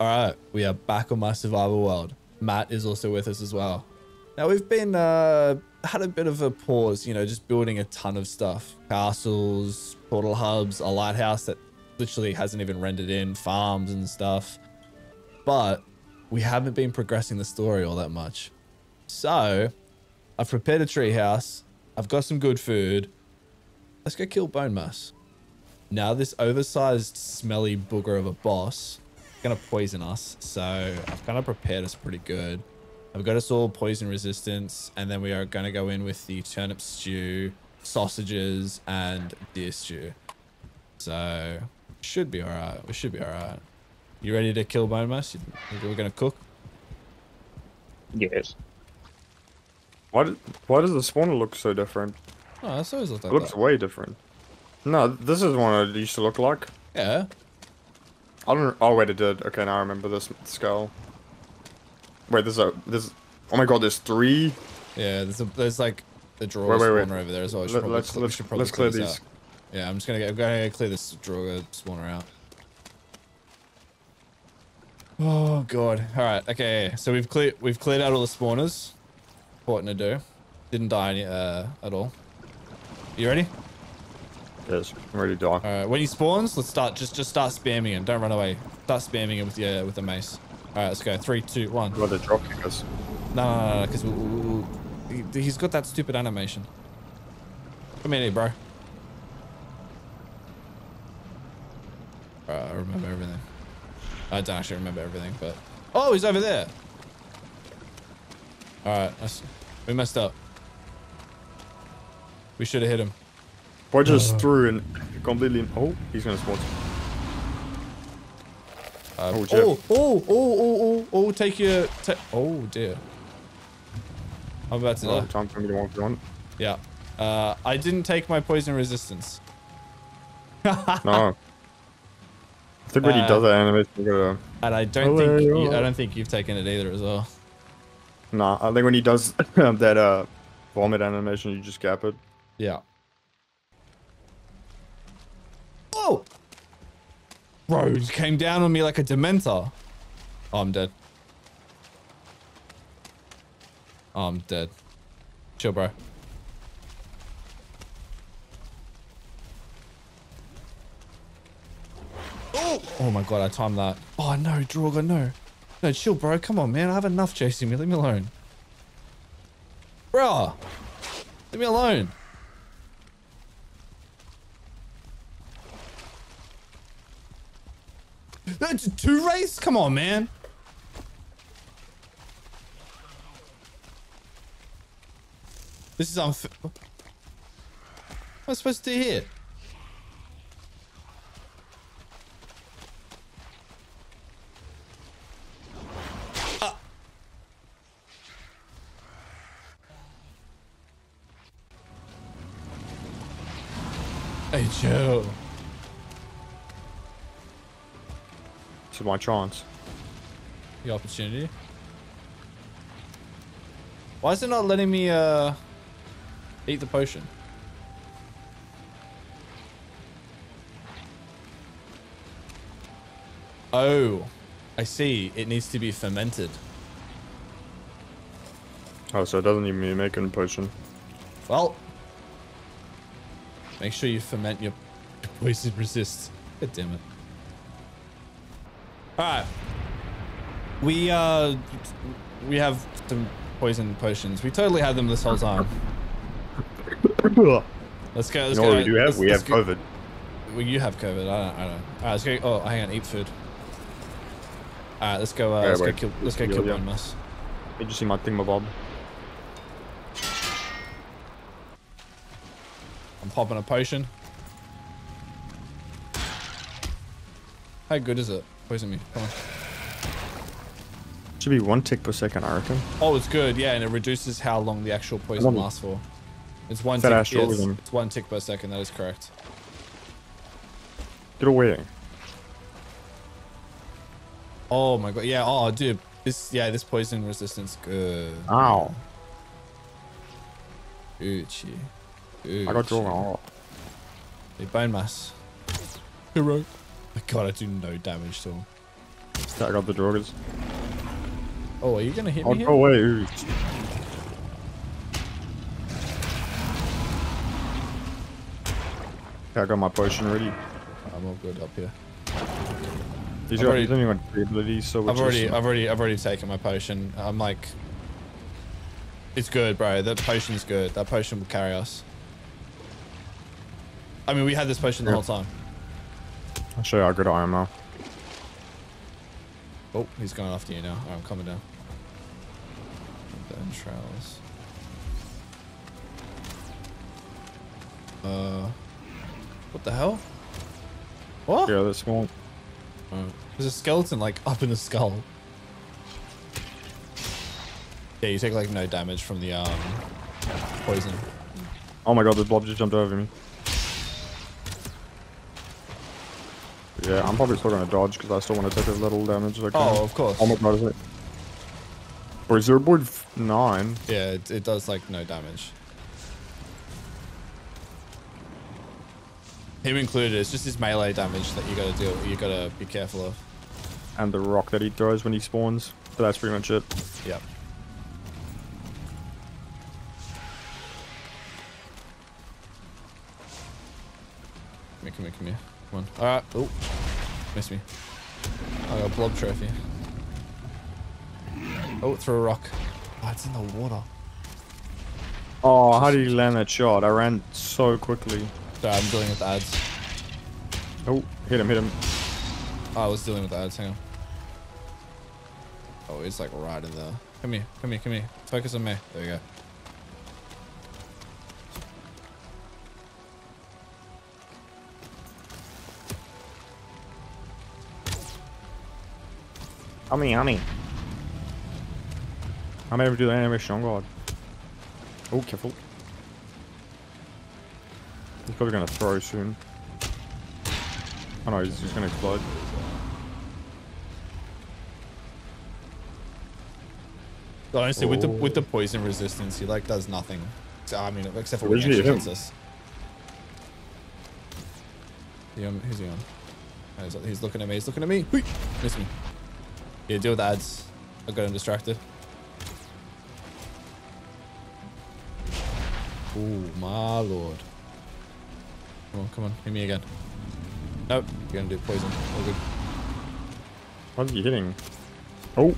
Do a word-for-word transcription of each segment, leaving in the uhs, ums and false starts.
All right, we are back on my survival world. Matt is also with us as well. Now we've been uh, had a bit of a pause, you know, just building a ton of stuff. Castles, portal hubs, a lighthouse that literally hasn't even rendered in, farms and stuff. But we haven't been progressing the story all that much. So I've prepared a tree house. I've got some good food. Let's go kill Bonemass. Now this oversized, smelly booger of a boss gonna poison us, so I've kind of prepared us pretty good. I've got us all poison resistance, and then we are gonna go in with the turnip stew, sausages, and deer stew. So should be all right. We should be all right. You ready to kill Bonemass? We're gonna cook. Yes. Why? Do, why does the spawner look so different? Oh, it's always looked like it looks that. way different. No, this is one it used to look like. Yeah. I don't. Oh wait, it did. Okay, now I remember this skull. Wait, there's a there's. Oh my god, there's three. Yeah, there's a, there's like the drawer wait, wait, spawner wait. over there as well. We should let's probably, let's, we should probably let's clear, clear these. Out. Yeah, I'm just gonna, get, I'm gonna clear this drawer spawner out. Oh god. All right. Okay. So we've cleared we've cleared out all the spawners. Important to do. Didn't die any, uh, at all. You ready? Yes, I'm ready to die. All right, when he spawns, let's start. Just, just start spamming him. Don't run away. Start spamming him with the uh, with the mace. All right, let's go. Three, two, one. Well, they're drop kickers. No, no, no, because no, we'll, we'll, we'll, he, he's got that stupid animation. Come here, bro. All right, I remember everything. I don't actually remember everything, but oh, he's over there. All right, that's, we messed up. We should have hit him. Boy just uh, threw in completely. Oh, he's gonna spawn. Uh, oh, oh, oh, oh, oh, oh, oh, take your. Ta oh dear. I'm about to die. Time for me to walk on. Yeah. Uh, I didn't take my poison resistance. No. I think when uh, he does that animation, you gotta. And I don't Hello. think you, I don't think you've taken it either as well. Nah, I think when he does that uh, vomit animation, you just gap it. Yeah. Oh! Bro, he came down on me like a dementor. Oh, I'm dead. Oh, I'm dead. Chill, bro. Oh! Oh my god, I timed that. Oh no, Draugr, no. No, chill, bro. Come on, man. I have enough chasing me. Leave me alone. Bro! Leave me alone. That's a two race? Come on, man. This is unfair. What am I supposed to do here? Uh. Hey, Joe. My chance. The opportunity. Why is it not letting me uh eat the potion? Oh, I see. It needs to be fermented. Oh, so it doesn't even mean making a potion. Well, make sure you ferment your poison resist. God damn it. All right, we uh, we have some poison potions. We totally had them this whole time. Let's go. Let's you know go. What we do have? Let's, we let's have go. COVID. Well, you have COVID. I don't. I don't. All right, let's go. Oh, hang on. Eat food. All right, let's go. Uh, yeah, let's wait. go kill. Let's go kill Bonemass. Yeah. Did you see my thingamabob? I'm popping a potion. How good is it? Poison me. Come on. Should be one tick per second, I reckon. Oh, it's good. Yeah, and it reduces how long the actual poison lasts for. It's one tick. It's, it's one tick per second. That is correct. Get away. Oh my god. Yeah. Oh, dude. This. Yeah. This poison resistance. Good. Ow. Gucci. Gucci. I got drawn off. Hey, Bonemass. Hero. God, I do no damage to him. Stack up the Draugrs. Oh, are you gonna hit oh, me? Oh, no here? way. Okay, I got my potion ready. I'm all good up here. He's got anyone three abilities, so I've already, I've already, I've already taken my potion. I'm like, it's good, bro. That potion's good. That potion will carry us. I mean, we had this potion the yeah. whole time. I'll show you how good I am now. Oh, he's going after you now. All right, I'm coming down. The entrails. Uh, what the hell? What? Yeah, that's small. Oh. There's a skeleton like up in the skull. Yeah, you take like no damage from the um poison. Oh my god, the blob just jumped over me. Yeah, I'm probably still gonna dodge because I still want to take as little damage as I can. Oh, of course. I'm not noticing it. Or zero point nine. Yeah, it, it does like no damage. Him included, it's just his melee damage that you gotta deal with, you gotta be careful of. And the rock that he throws when he spawns. But that's pretty much it. Yep. Come here, come here, come here. Come on. Alright. Oh. Missed me. I got a blob trophy. Oh, it threw a rock. Oh, it's in the water. Oh, how did you land that shot? I ran so quickly. Sorry, I'm dealing with ads. Oh, hit him, hit him. Oh, I was dealing with ads, hang on. Oh, it's like right in there. Come here, come here, come here. Focus on me. There you go. Honey, honey. I'm able to do the animation, on God. Oh, careful. He's probably gonna throw soon. Oh no, he's just gonna explode. Honestly, oh. with the with the poison resistance, he like does nothing. I mean, except for when he actually hits us. Who's he on? Oh, he's looking at me. He's looking at me. Miss me. Yeah, deal with the ads. I got him distracted. Oh my lord. Come on, come on, hit me again. Nope, you're gonna do poison. All good. What are you hitting? Oh!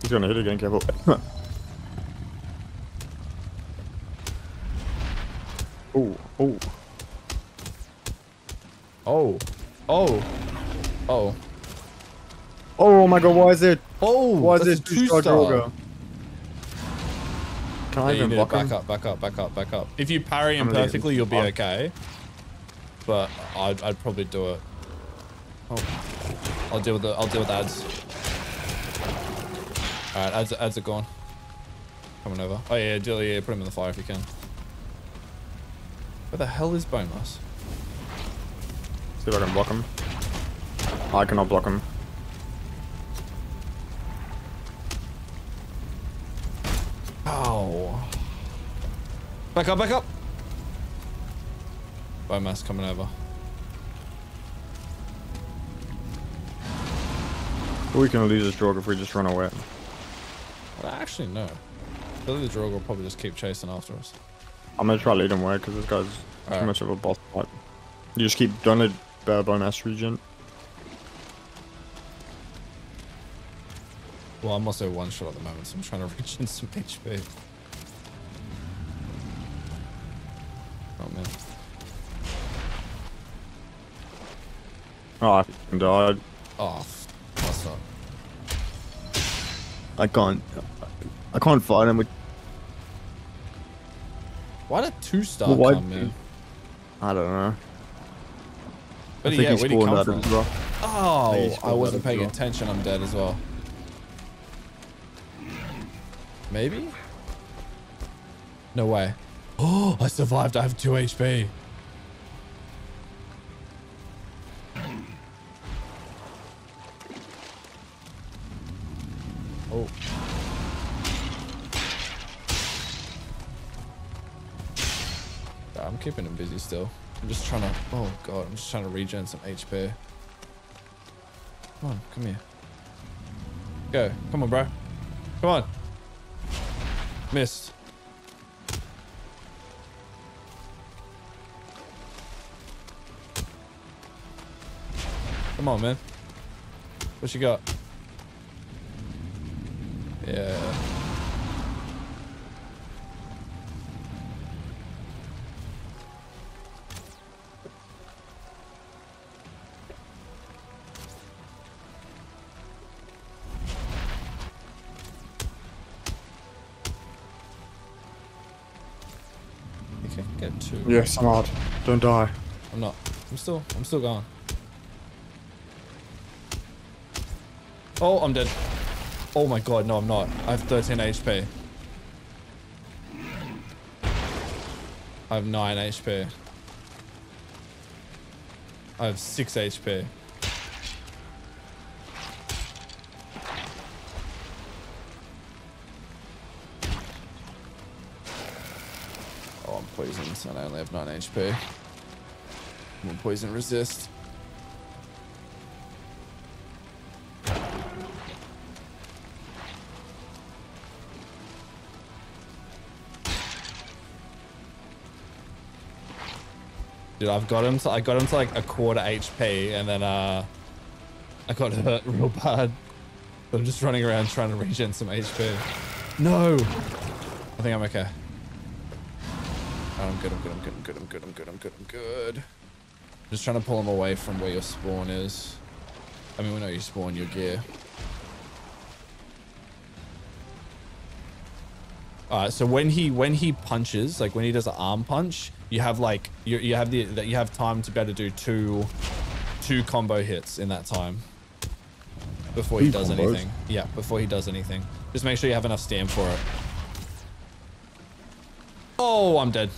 He's gonna hit again, careful. oh, oh. Oh. Oh. Oh. Oh my god, why is it? Oh! Why is it two-star Draugr? Can I yeah, even block Back him? up, back up, back up, back up. If you parry him perfectly, you'll be okay. But I'd, I'd probably do it. Oh. I'll deal with the, I'll deal with the ads. Alright, ads, ads are gone. Coming over. Oh yeah, deal, yeah, put him in the fire if you can. Where the hell is Bonemass? See if I can block him. I cannot block him. Ow. Back up, back up! Bonemass coming over. We can lose this Draugr if we just run away. Well, actually, no. I believe the Draugr will probably just keep chasing after us. I'm gonna try to lead him away because this guy's All too right. much of a boss fight. You just keep don't let uh, Bonemass regen. Well, I'm also one shot at the moment, so I'm trying to reach in some H P. Oh, man. Oh, I f***ing died. Oh, what's up? I can't... I can't fight him with... Why did two-star well, come, man? I don't know. But I think yeah, he spawned out of the rock. Oh, I, I wasn't paying attention. I'm dead as well. Maybe? No way. Oh, I survived. I have two H P. Oh. I'm keeping him busy still. I'm just trying to... Oh, God. I'm just trying to regen some H P. Come on, come here. Go. Come on, bro. Come on. Missed. Come on, man. What you got? Yeah. Okay, get two. Yes, I'm hard. Don't die. I'm not. I'm still. I'm still gone. Oh, I'm dead. Oh my god, no, I'm not. I have thirteen H P. I have nine H P. I have six H P. Oh, I'm poisoned, so I only have nine H P. I'm on poison resist. Dude, I've got him to, I got him to like a quarter H P and then uh, I got hurt real bad. I'm just running around trying to regen some H P. No! I think I'm okay. Oh, I'm good, I'm good, I'm good, I'm good, I'm good, I'm good, I'm good, I'm good. Just trying to pull him away from where your spawn is. I mean, we know you spawn your gear. Uh, so when he when he punches, like when he does an arm punch, you have like you you have the that you have time to be able to do two two combo hits in that time before he does anything. Yeah, before he does anything, just make sure you have enough stamina for it. Oh, I'm dead.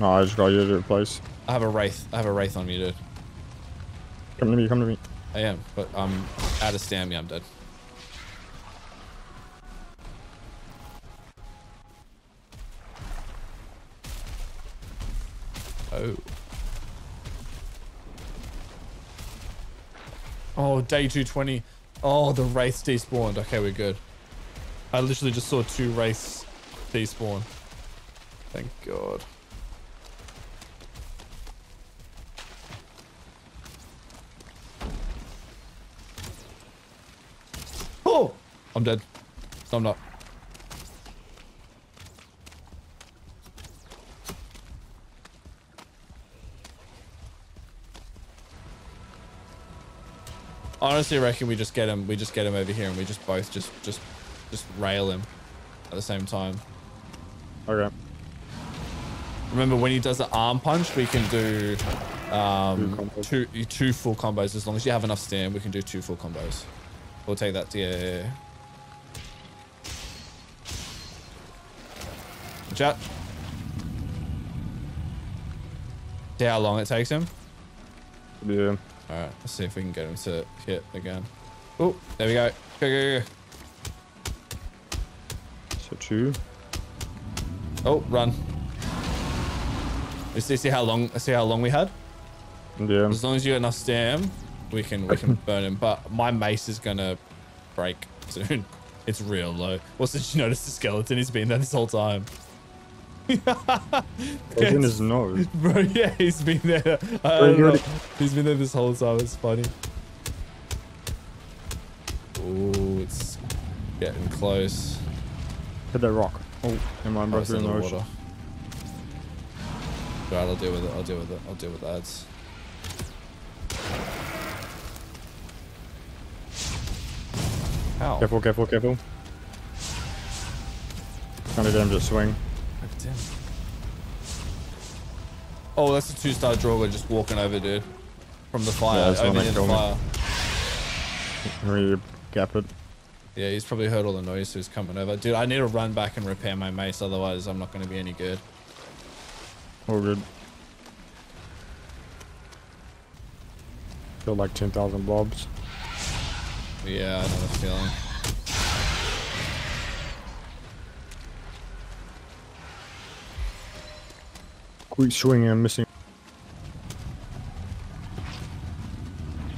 No, I just got you to replace. I have a wraith. I have a wraith on me, dude. Come to me. Come to me. I am, but I'm out of stamina. I'm dead. Oh. Oh, day two twenty. Oh, the wraiths despawned. Okay, we're good. I literally just saw two wraiths despawn. Thank God. Oh! I'm dead. No, I'm not. Honestly, I reckon we just get him. We just get him over here, and we just both just just just rail him at the same time. Okay. Remember, when he does the arm punch, we can do um, two two full combos. As long as you have enough stamina, we can do two full combos. We'll take that. Yeah. yeah, yeah. Chat. See how long it takes him. Yeah. All right, let's see if we can get him to hit again. Oh, there we go. Go, go, go. So two. Oh, run. You see, see how long? See how long we had? Yeah. As long as you got enough stam, we can we can burn him. But my mace is gonna break soon. It's real low. Well, did you notice the skeleton? He's been there this whole time. It's in his nose. Bro, yeah, he's been there. I don't know. He's been there this whole time. It's funny. Oh, it's getting close. Hit that rock. Oh, never mind, bro. Through the water. Right, I'll deal with it. I'll deal with it. I'll deal with that. How? Careful, careful, careful. Trying to get him to swing. Damn. Oh, that's a two-star Draugr just walking over, dude. From the fire. Yeah, over near the fire. Really gap it. Yeah, he's probably heard all the noise, so he's coming over. Dude, I need to run back and repair my mace, otherwise I'm not going to be any good. All good. Feel like ten thousand blobs. Yeah, I know the feeling. Weak swing and missing.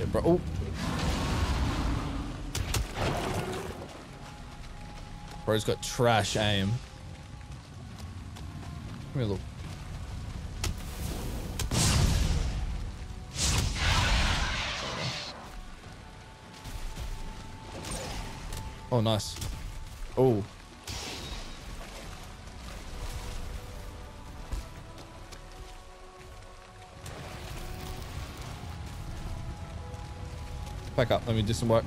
Yeah, bro. Oh. Bro's got trash aim. Come here, look. Oh, nice. Oh. Back up. Let me do some work.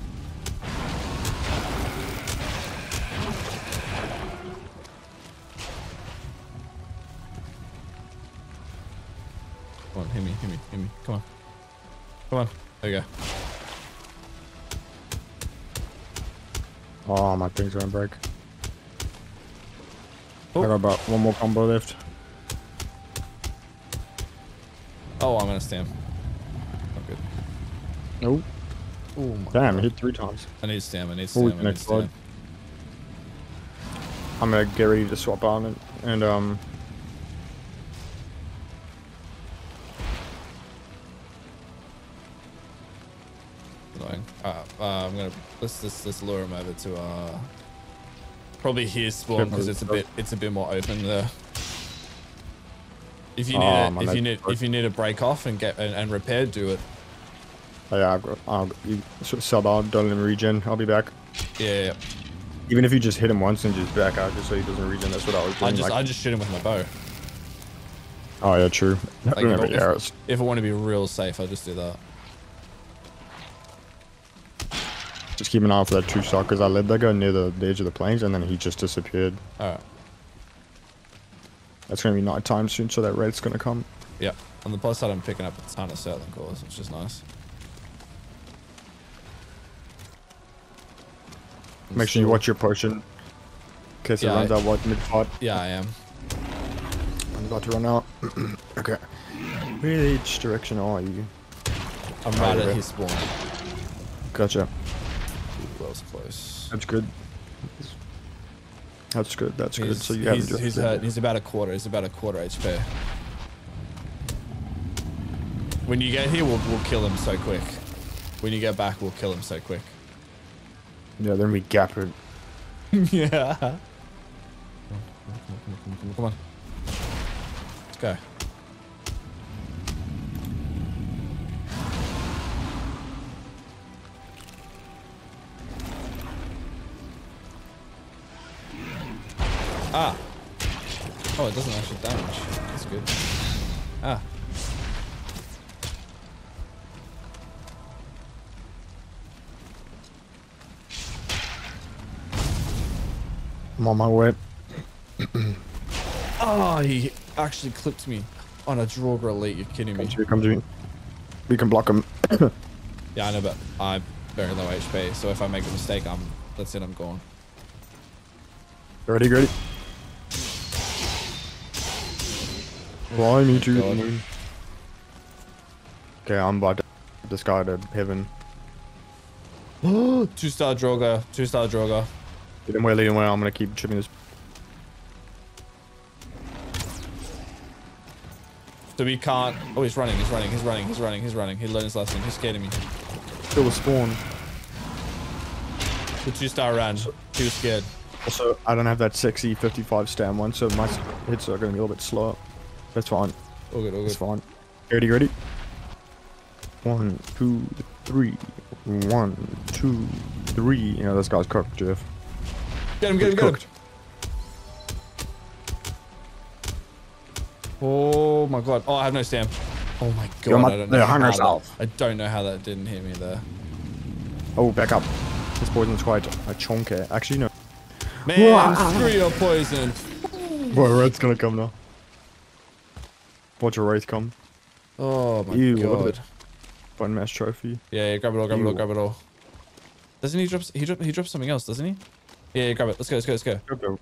Come on, hit me, hit me, hit me. Come on. Come on. There you go. Oh, my thing's gonna break. Oh. I got about one more combo left. Oh, I'm gonna stamp. Not good. Nope. Oh my damn, God. Hit three times. I need stamp, I need stamp, I need stamp. I'm gonna get ready to swap on it and um Uh, I'm gonna let's let's let's lure him over to uh probably his spawn because it's a bit it's a bit more open there. If you need oh, a, if you need broke. if you need a break off and get and, and repair, do it. Oh, yeah, I'll, go, I'll go, you sub out, don't let him regen. I'll be back. Yeah, yeah. Even if you just hit him once and just back out just so he doesn't regen, that's what I was doing. I just like, I just shoot him with my bow. Oh yeah, true. Like, remember if, arrows. If I want to be real safe, I just do that. Just keep an eye out for that two shot because I let that go near the, the edge of the plains and then he just disappeared. Alright. That's going to be night time soon, so that red's going to come. Yeah. On the plus side, I'm picking up a ton of southern cores, which is nice. I'm Make sure you watch your potion. In case yeah, it runs I, out like mid-fight. Yeah, I am. I'm about to run out. Okay. Which direction are you? I'm right at his spawn. Gotcha. Close. That's good. That's good. That's he's, good. So you he's, he's, uh, he's about a quarter. He's about a quarter H P. When you get here, we'll we'll kill him so quick. When you get back, we'll kill him so quick. Yeah. Then we gap it. Yeah. Come on, come on. Let's go. Ah! Oh, it doesn't actually damage. That's good. Ah. I'm on my way. Oh, he actually clipped me on a Draugr elite. You're kidding me. Come to me, come to me. We can block him. Yeah, I know, but I'm very low H P, so if I make a mistake, I'm. That's it, I'm gone. Ready, ready. Fly me to the moon. Okay, I'm about to this guy to heaven. two star Draugr, two star Draugr. Lead him away, lead him away. I'm gonna keep chipping this. So we can't. Oh, he's running, he's running, he's running, he's running, he's running. He learned his lesson. He's scared of me. Still a spawn. The two star ran. He was scared. Also, I don't have that sexy fifty-five stam one, so my hits are gonna be a little bit slower. That's fine. All good, all good. That's fine. Ready, ready? One, two, three. One, two, three. You know, this guy's cooked, Jeff. Get him, get him, get him. Oh my god. Oh, I have no stamp. Oh my god. Yo, my, I, don't know how that, I don't know how that didn't hit me there. Oh, back up. This poison's quite a chonker. Actually, no. Man, wow. Screw your poison. Boy, red's gonna come now. Watch a wraith come. Oh my Ew, god. Bonemass trophy. Yeah, yeah, grab it all, grab Ew. it all, grab it all. Doesn't he drop, he drop, he drops something else, doesn't he? Yeah, yeah, grab it. Let's go, let's go, let's go.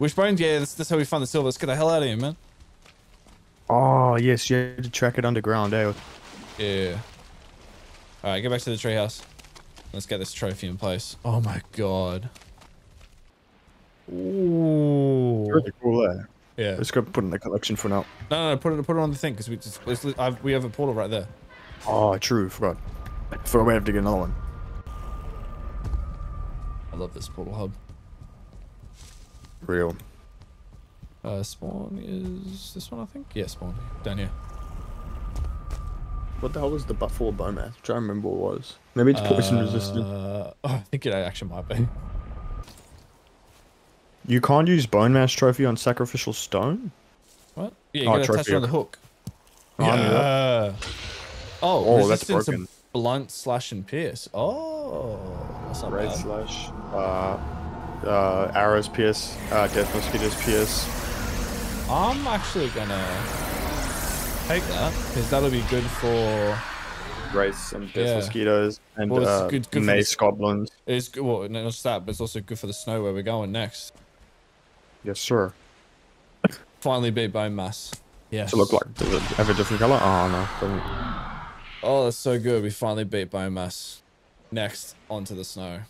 Wishbones? Yeah, that's, that's how we find the silver. Let's get the hell out of here, man. Oh, yes, you had to track it underground, eh? Yeah. Alright, get back to the treehouse. Let's get this trophy in place. Oh my god. Ooh. Really cool, eh? Yeah. Let's go put it in the collection for now. No, no, no put it, put it on the thing because we just, I've, we have a portal right there. Oh, true. Forgot. for a way to get another one. I love this portal hub. Real. Uh, spawn is this one, I think. Yeah, spawn down here. What the hell was the buff for Bonemass? I'm trying to remember what it was. Maybe it's poison uh, resistant. Oh, I think it actually might be. You can't use Bonemass trophy on sacrificial stone? What? Yeah, you oh, gotta attach it on the hook. Oh, yeah. That. Oh, oh that's broken. Blunt, slash, and pierce. Oh, that's not Red bad. slash, uh, uh, arrows, pierce, uh, death mosquitoes, pierce. I'm actually gonna take that because that'll be good for race and death yeah. mosquitoes and well, uh, good, good mace goblins. It's good. Well, not just that, but it's also good for the snow where we're going next. Yes, sir. Finally beat Bonemass. Yes. Does it look like, does it have a different color? Oh, no. Doesn't. Oh, that's so good. We finally beat Bonemass. Next, onto the snow.